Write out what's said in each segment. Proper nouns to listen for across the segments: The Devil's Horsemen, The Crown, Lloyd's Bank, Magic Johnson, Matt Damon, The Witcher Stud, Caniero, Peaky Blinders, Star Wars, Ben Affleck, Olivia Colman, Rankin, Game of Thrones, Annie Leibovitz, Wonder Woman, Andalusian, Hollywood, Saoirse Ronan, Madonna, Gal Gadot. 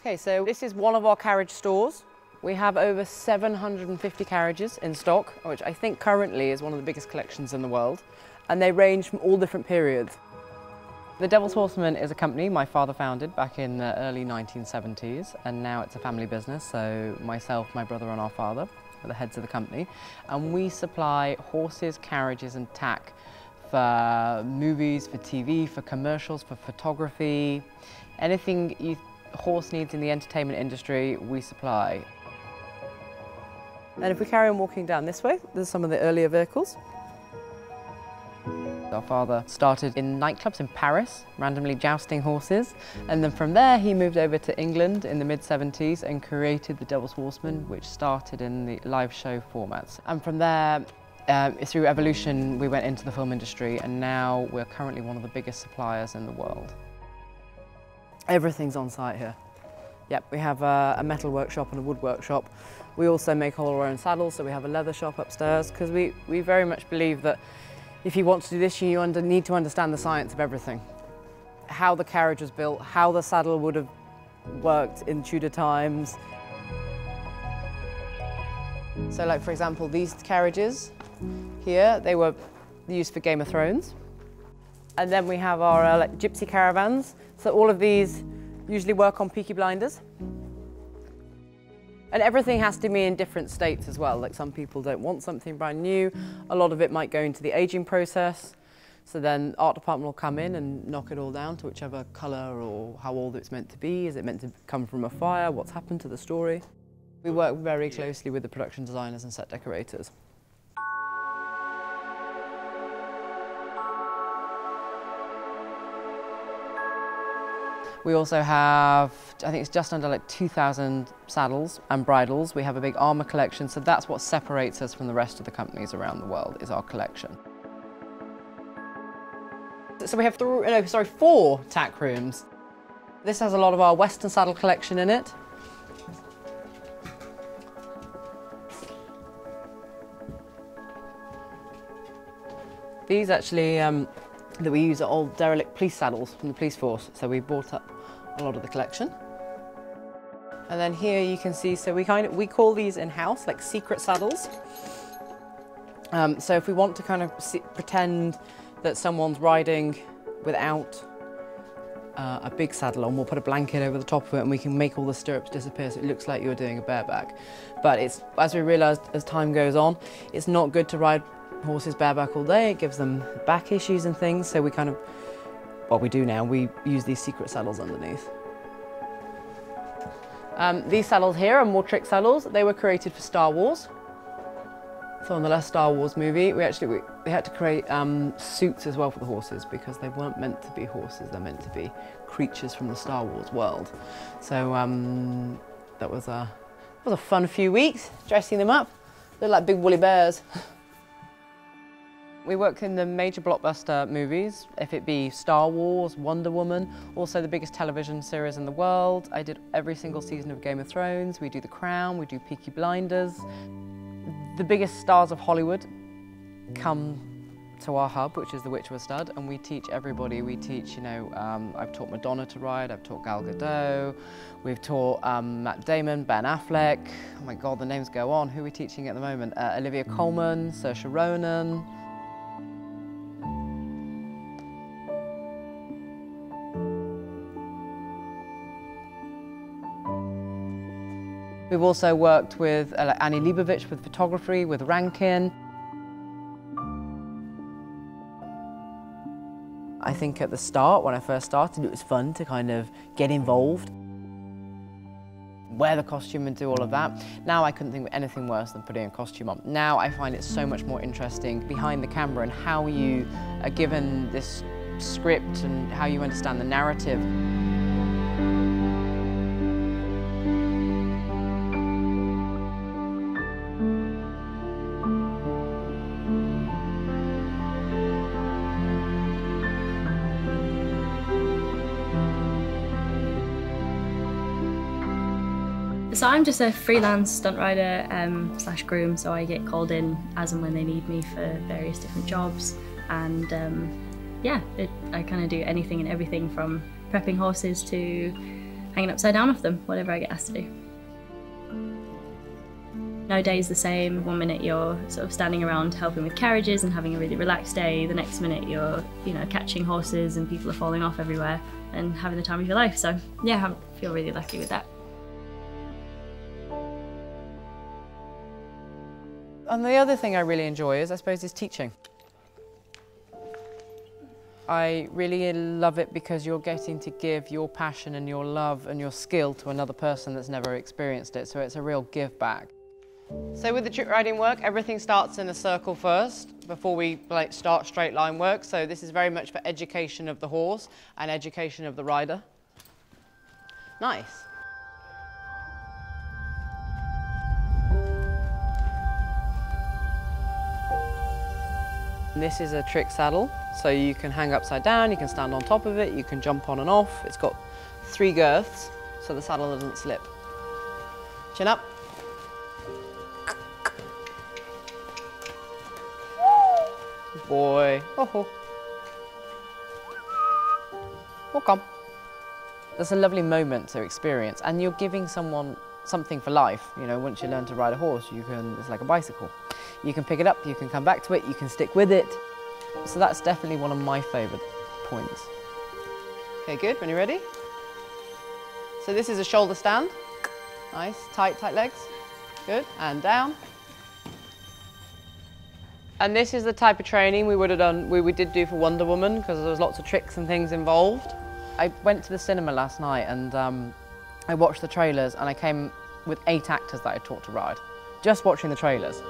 Okay, so this is one of our carriage stores. We have over 750 carriages in stock, which I think currently is one of the biggest collections in the world. And they range from all different periods. The Devil's Horsemen is a company my father founded back in the early 1970s, and now it's a family business, so myself, my brother and our father are the heads of the company. And we supply horses, carriages and tack for movies, for TV, for commercials, for photography. Anything your horse needs in the entertainment industry, we supply. And if we carry on walking down this way, there's some of the earlier vehicles. Our father started in nightclubs in Paris, randomly jousting horses, and then from there he moved over to England in the mid-70s and created the Devil's Horsemen, which started in the live show formats. And from there, through evolution, we went into the film industry, and now we're currently one of the biggest suppliers in the world. Everything's on site here. Yep, we have a metal workshop and a wood workshop. We also make all our own saddles, so we have a leather shop upstairs, because we very much believe that if you want to do this, you need to understand the science of everything. How the carriage was built, how the saddle would have worked in Tudor times. So like, for example, these carriages here, they were used for Game of Thrones. And then we have our like, gypsy caravans. So all of these usually work on Peaky Blinders. And everything has to be in different states as well. Like, some people don't want something brand new. A lot of it might go into the aging process. So then art department will come in and knock it all down to whichever color or how old it's meant to be. Is it meant to come from a fire? What's happened to the story? We work very closely with the production designers and set decorators. We also have, I think it's just under like 2,000 saddles and bridles. We have a big armour collection, so that's what separates us from the rest of the companies around the world, is our collection. So we have four tack rooms. This has a lot of our Western saddle collection in it. These actually, that we use are old derelict police saddles from the police force, so we bought up a lot of the collection. And then here you can see, so we call these in-house like secret saddles. So if we want to kind of pretend that someone's riding without a big saddle on, we'll put a blanket over the top of it and we can make all the stirrups disappear so it looks like you're doing a bareback. But it's, as we realised as time goes on, it's not good to ride horses bareback all day. It gives them back issues and things, so we kind of, what we do now, we use these secret saddles underneath. These saddles here are more trick saddles. They were created for Star Wars. So on the last Star Wars movie, we had to create suits as well for the horses, because they weren't meant to be horses, they're meant to be creatures from the Star Wars world. So that was a fun few weeks, dressing them up. They're like big woolly bears. We work in the major blockbuster movies, if it be Star Wars, Wonder Woman, also the biggest television series in the world. I did every single season of Game of Thrones. We do The Crown, we do Peaky Blinders. The biggest stars of Hollywood come to our hub, which is the Witcher Stud, and we teach everybody. We teach, you know, I've taught Madonna to ride, I've taught Gal Gadot, we've taught Matt Damon, Ben Affleck, oh my God, the names go on. Who are we teaching at the moment? Olivia Colman, Saoirse Ronan. We've also worked with Annie Leibovitz with photography, with Rankin. I think at the start, when I first started, it was fun to kind of get involved, wear the costume and do all of that. Now I couldn't think of anything worse than putting a costume on. Now I find it so much more interesting behind the camera and how you are given this script and how you understand the narrative. So I'm just a freelance stunt rider slash groom, so I get called in as and when they need me for various different jobs, and I kind of do anything and everything from prepping horses to hanging upside down off them, whatever I get asked to do. No day is the same. One minute you're sort of standing around helping with carriages and having a really relaxed day. The next minute you're, you know, catching horses and people are falling off everywhere and having the time of your life. So yeah, I feel really lucky with that. And the other thing I really enjoy is, I suppose, is teaching. I really love it because you're getting to give your passion and your love and your skill to another person that's never experienced it, so it's a real give back. So with the trip riding work, everything starts in a circle first before we start straight line work, so this is very much for education of the horse and education of the rider. Nice. This is a trick saddle, so you can hang upside down, you can stand on top of it, you can jump on and off. It's got 3 girths, so the saddle doesn't slip. Chin up. Good boy. Oh, oh. Come. That's a lovely moment to experience, and you're giving someone something for life. You know, once you learn to ride a horse, you can, it's like a bicycle. You can pick it up, you can come back to it, you can stick with it. So that's definitely one of my favourite points. Okay, good, when you're ready. So this is a shoulder stand. Nice, tight, tight legs. Good, and down. And this is the type of training we would have done, we did do for Wonder Woman, because there was lots of tricks and things involved. I went to the cinema last night and I watched the trailers, and I came with 8 actors that I taught to ride, just watching the trailers.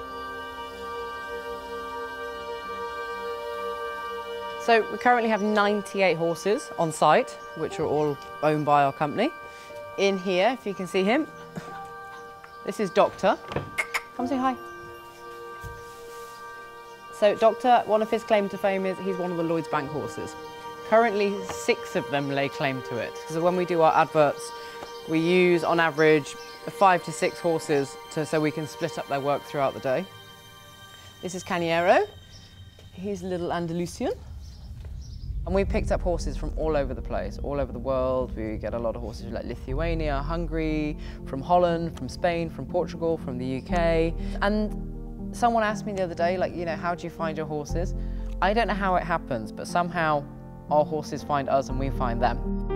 So we currently have 98 horses on site, which are all owned by our company. In here, if you can see him, this is Doctor. Come say hi. So Doctor, one of his claim to fame is he's one of the Lloyd's Bank horses. Currently 6 of them lay claim to it. So when we do our adverts, we use on average 5 to 6 horses so we can split up their work throughout the day. This is Caniero. He's a little Andalusian. And we picked up horses from all over the place, all over the world. We get a lot of horses like Lithuania, Hungary, from Holland, from Spain, from Portugal, from the UK. And someone asked me the other day, like, you know, how do you find your horses? I don't know how it happens, but somehow our horses find us and we find them.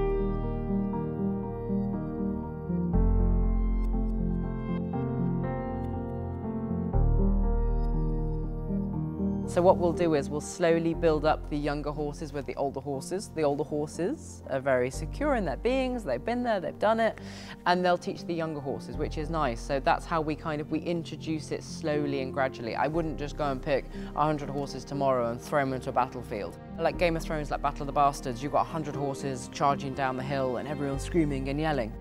So what we'll do is we'll slowly build up the younger horses with the older horses. The older horses are very secure in their beings, they've been there, they've done it, and they'll teach the younger horses, which is nice. So that's how we kind of, we introduce it slowly and gradually. I wouldn't just go and pick 100 horses tomorrow and throw them into a battlefield. Like Game of Thrones, like Battle of the Bastards, you've got 100 horses charging down the hill and everyone's screaming and yelling.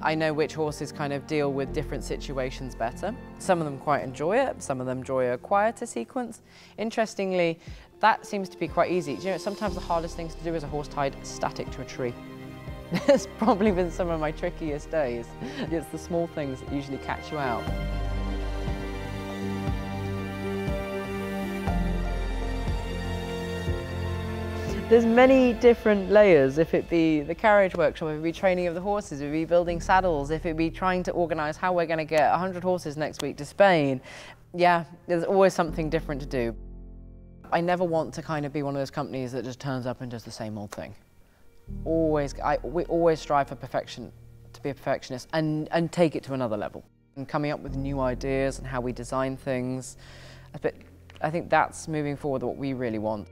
I know which horses kind of deal with different situations better. Some of them quite enjoy it, some of them enjoy a quieter sequence. Interestingly, that seems to be quite easy. You know, sometimes the hardest things to do is a horse tied static to a tree. That's probably been some of my trickiest days. It's the small things that usually catch you out. There's many different layers, if it be the carriage workshop, if it be training of the horses, if it be building saddles, if it be trying to organise how we're going to get 100 horses next week to Spain. Yeah, there's always something different to do. I never want to kind of be one of those companies that just turns up and does the same old thing. Always, we always strive for perfection, to be a perfectionist and take it to another level. And coming up with new ideas and how we design things, but I think that's moving forward what we really want.